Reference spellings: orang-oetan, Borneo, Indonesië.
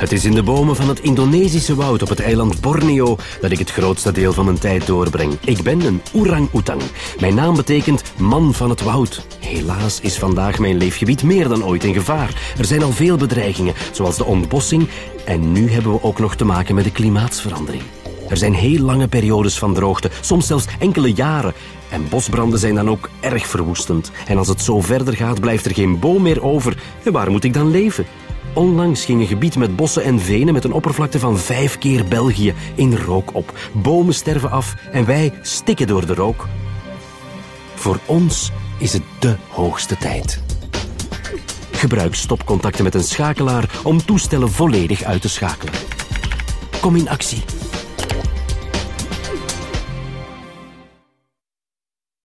Het is in de bomen van het Indonesische woud op het eiland Borneo dat ik het grootste deel van mijn tijd doorbreng. Ik ben een orang-oetan. Mijn naam betekent man van het woud. Helaas is vandaag mijn leefgebied meer dan ooit in gevaar. Er zijn al veel bedreigingen, zoals de ontbossing. En nu hebben we ook nog te maken met de klimaatsverandering. Er zijn heel lange periodes van droogte, soms zelfs enkele jaren. En bosbranden zijn dan ook erg verwoestend. En als het zo verder gaat, blijft er geen boom meer over. En waar moet ik dan leven? Onlangs ging een gebied met bossen en venen met een oppervlakte van 5 keer België in rook op. Bomen sterven af en wij stikken door de rook. Voor ons is het de hoogste tijd. Gebruik stopcontacten met een schakelaar om toestellen volledig uit te schakelen. Kom in actie.